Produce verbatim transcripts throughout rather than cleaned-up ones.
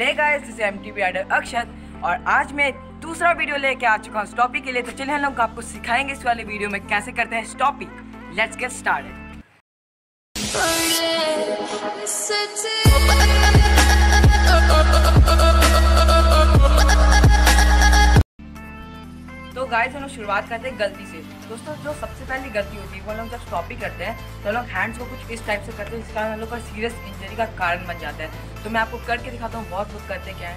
And hey guys, this is MTB editor Akshat और आज मैं दूसरा वीडियो लेके आ चुका हूँ स्टॉपी के लिए। तो चलिए हम लोग आपको सिखाएंगे इस वाले वीडियो में कैसे करते हैं स्टॉपी। Let's get started. तो गाइस हम लोग शुरुआत करते हैं गलती से। दोस्तों जो सबसे पहली गलती होती है वो हम लोग जब स्टॉपी करते हैं तो हम लोग हैंड्स को कुछ इस टाइप से करते हैं, जिस कारण हम लोग का सीरियस इंजरी का कारण बन जाता है। तो मैं आपको करके दिखाता हूँ बहुत कुछ करते क्या है।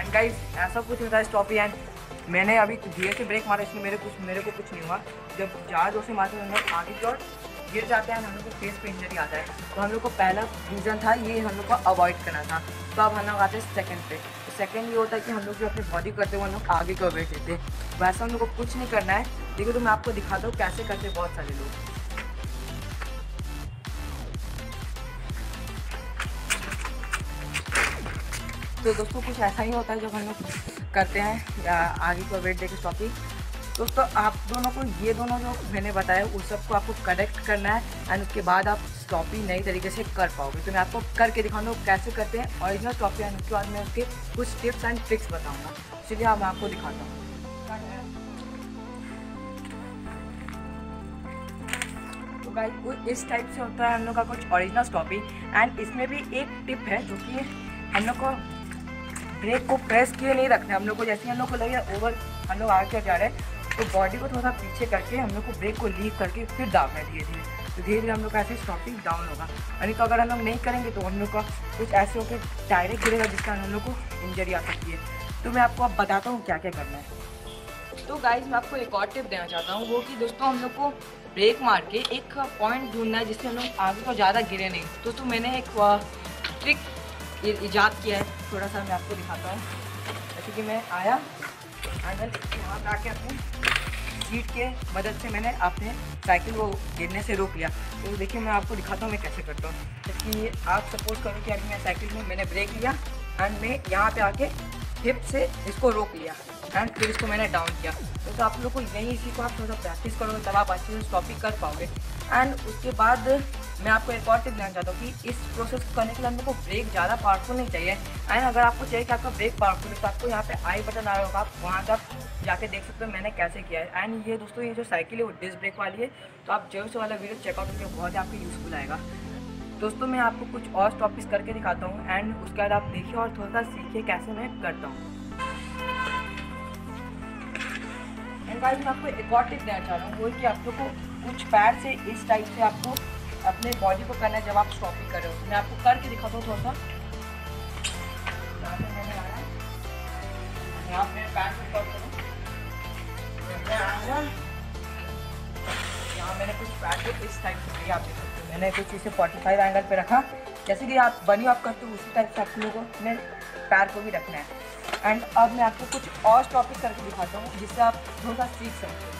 एंड गाइस ऐसा कुछ होता है स्टॉपी। एंड मैंने अभी धीरे से ब्रेक मारा, इसमें मेरे कुछ मेरे को कुछ नहीं हुआ। जब ज़्यादा जोर से मारते हैं हम लोग आगे की ओर गिर जाते हैं, हम लोग को फेस पे इंजरी आता है। तो हम लोग को पहला रीज़न था ये, हम लोग को अवॉइड करना था। तो अब हम लोग आते हैं सेकेंड पे। तो सेकेंड ये होता है कि हम लोग जो अपनी बॉडी करते हैं वो हम लोग आगे का वेट लेते हैं। वैसा हम लोग को कुछ नहीं करना है। देखो तो मैं आपको दिखाता हूँ कैसे करते बहुत सारे लोग। तो दोस्तों कुछ ऐसा ही होता है जब हम लोग करते हैं आगे को वेट देके स्टॉपी। दोस्तों आप दोनों को ये दोनों जो मैंने बताया उस सबको आपको करेक्ट करना है एंड उसके बाद आप स्टॉपी नई तरीके से कर पाओगे। तो मैं आपको करके दिखाऊंगा कैसे करते हैं ओरिजिनल स्टॉपी एंड उसके बाद मैं उसके कुछ टिप्स एंड ट्रिक्स बताऊँगा। चलिए अब आपको दिखाता हूँ। तो गाइस इस टाइप से होता है हम लोग का कुछ ओरिजिनल स्टॉपी। एंड इसमें भी एक टिप है जो कि हम लोग को ब्रेक को प्रेस किए नहीं रखना। हम लोग को जैसे हम लोग को लगे ओवर हम लोग आगे जा रहे हैं तो बॉडी को थोड़ा सा पीछे करके हम लोग को ब्रेक को लीव करके फिर दाबना है धीरे धीरे। तो धीरे धीरे हम लोग का ऐसे स्टॉपिंग डाउन होगा। यानी तो अगर हम लोग नहीं करेंगे तो हम लोग का कुछ ऐसे होकर डायरेक्ट गिरेगा, जिसका हम लोग को इंजरी आ सकती है। तो मैं आपको अब बताता हूँ क्या क्या करना है। तो गाइस मैं आपको एक और टिप देना चाहता हूँ, वो कि दोस्तों हम लोग को ब्रेक मार के एक पॉइंट ढूंढना है जिससे हम लोग आगे को ज़्यादा गिरे नहीं। दोस्तों मैंने एक ट्रिक ये ईजाद किया है, थोड़ा सा मैं आपको दिखाता हूँ। जैसे कि मैं आया आंगल यहाँ पर आके अपने सीट के मदद से मैंने अपने साइकिल को गिरने से रोक लिया। तो देखिए मैं आपको दिखाता हूँ मैं कैसे करता हूँ। जबकि आप सपोज करो कि अभी मैं साइकिल में मैंने ब्रेक लिया एंड मैं यहाँ पे आके हिप से इसको रोक लिया एंड फिर इसको मैंने डाउन किया। तो आप लोग को यही इसी को आप थोड़ा सा प्रैक्टिस करोगे तब आप अच्छे से स्टॉपिंग कर पाओगे। एंड उसके बाद मैं आपको एक और टिप देना चाहता हूँ कि इस प्रोसेस को करने के लिए हम लोग को ब्रेक ज़्यादा पावरफुल नहीं चाहिए। एंड अगर आपको चाहिए कि आपका ब्रेक पावरफुल है तो आपको यहाँ पे आई बटन आ रहा होगा, आप वहाँ से आप जाके देख सकते हो मैंने कैसे किया है। एंड ये दोस्तों ये जो साइकिल है वो डिस्क ब्रेक वाली है, तो आप जरूर से वाला वीडियो चेकआउट करके बहुत ही आपको यूज़फुल आएगा। दोस्तों मैं आपको कुछ और स्टॉपिस करके दिखाता हूँ एंड उसके बाद आप देखिए और थोड़ा सा सीखिए कैसे मैं करता हूँ। एंड गाइस मैं आपको एक और टिप देना चाह रहा हूँ, वो कि आप लोग को कुछ पैर से इस टाइप से आपको अपने बॉडी को करना है जब आप स्टॉपिंग कर रहे हो। मैं आपको करके दिखाता हूँ थोड़ा सा। यहाँ पे पैर से स्टॉप करूँ, यहाँ मैंने कुछ पैर से इस टाइप से किया, आप देख सकते हो। मैंने कुछ इसे पैंतालीस एंगल पे रखा, जैसे कि आप बनी आप करते हो उसी टाइप से आप लोगों को अपने पैर को भी रखना है। एंड अब मैं आपको कुछ और स्टॉपिंग करके दिखाता हूँ जिससे आप थोड़ा सा सीख सकते हो।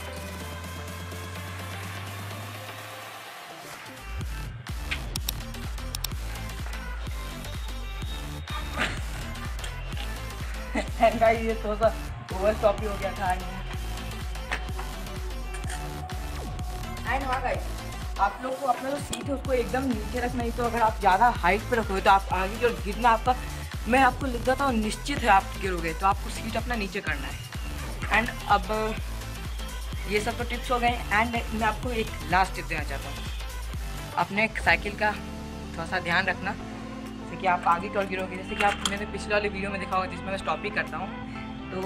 एंड गाइस ये थोड़ा सा ओवर स्टॉपी हो गया था। एंड हाँ गाइस आप लोग को अपना जो सीट है उसको एकदम नीचे रखना है। तो अगर आप ज़्यादा हाइट पर रखोगे तो आप आगे जो गिरना आपका, मैं आपको लिख देता हूँ निश्चित है आप गिरोगे। तो आपको सीट अपना नीचे करना है। एंड अब ये सब तो टिप्स हो गए। एंड मैं आपको एक लास्ट टिप देना चाहता हूँ, अपने साइकिल का थोड़ा सा ध्यान रखना कि आप आगे टॉल गिरोगे। जैसे कि आप मैंने पिछले वाले वीडियो में देखा होगा जिसमें मैं स्टॉपिंग करता हूँ, तो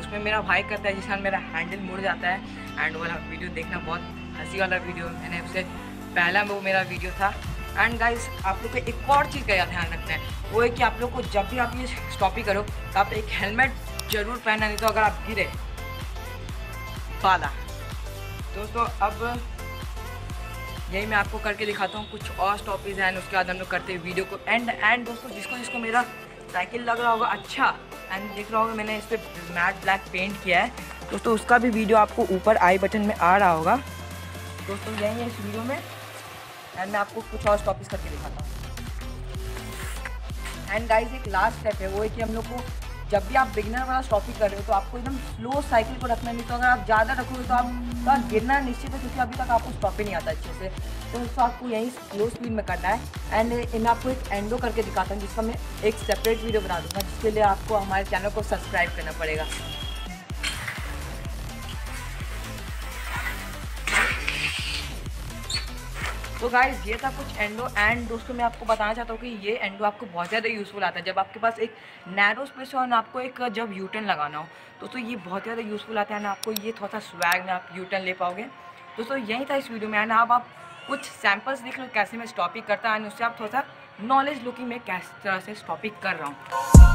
उसमें मेरा भाई करता है जिसमें मेरा हैंडल मुड़ जाता है। एंड वाला वीडियो देखना, बहुत हंसी वाला वीडियो मैंने उससे पहला वो मेरा वीडियो था। एंड गाइस आप लोग को एक और चीज़ का ध्यान रखना है, वो है कि आप लोग को जब भी आप ये स्टॉपिंग करो तो आप एक हेलमेट जरूर पहनना, नहीं तो अगर आप गिरे पाला। दोस्तों अब यही मैं आपको करके दिखाता हूँ कुछ और स्टॉपीज हैं, उसके बाद हम लोग करते हैं वीडियो को एंड एंड दोस्तों जिसको जिसको मेरा साइकिल लग रहा होगा अच्छा एंड देख रहा होगा मैंने इस पर मैट ब्लैक पेंट किया है। दोस्तों उसका भी वीडियो आपको ऊपर आई बटन में आ रहा होगा। दोस्तों यही है इस वीडियो में एंड मैं आपको कुछ और स्टॉपीज करके दिखाता हूँ। एंड गाइज एक लास्ट स्टेप है, वो है कि हम लोग को जब भी आप बिगिनर वाला स्टॉपिंग कर रहे हो तो आपको एकदम स्लो साइकिल को रखना नहीं, तो अगर आप ज़्यादा रखोगे तो आप तो आप गिरना निश्चित है, क्योंकि अभी तक आपको स्टॉपिंग नहीं आता अच्छे से। तो दोस्तों आपको यहीं स्लो स्पीड में करना है। एंड इन आपको एक एंडो करके दिखाता हूँ, जिसका मैं एक सेपरेट वीडियो बना दूँगा, जिसके लिए आपको हमारे चैनल को सब्सक्राइब करना पड़ेगा। तो गाइस ये था कुछ एंडो। एंड दोस्तों मैं आपको बताना चाहता हूँ कि ये एंडो आपको बहुत ज़्यादा यूज़फुल आता है जब आपके पास एक नैरो स्पेस हो और आपको एक जब यूटर्न लगाना हो। दोस्तों ये बहुत ज़्यादा यूज़फुल आता है ना, आपको ये थोड़ा सा स्वैग में आप यूटर्न ले पाओगे। दोस्तों यही था इस वीडियो में। एंड आप, आप कुछ सैम्पल्स देख लो कैसे मैं स्टॉपिंग करता हूँ, एंड उससे आप थोड़ा सा नॉलेज लो कि मैं किस तरह से स्टॉपिंग कर रहा हूँ।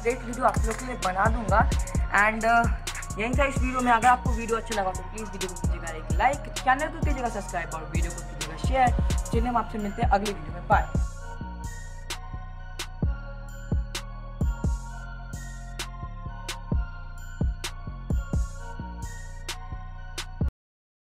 सेपरेट वीडियो आप लोग के लिए बना दूंगा। एंड यहीं था इस वीडियो में। अगर आपको वीडियो अच्छा लगा तो प्लीज़ वीडियो को कीजिएगा एक लाइक, चैनल को कीजिएगा सब्सक्राइब और वीडियो को कीजिएगा शेयर। चलिए हम आपसे मिलते हैं अगले वीडियो में। बाय।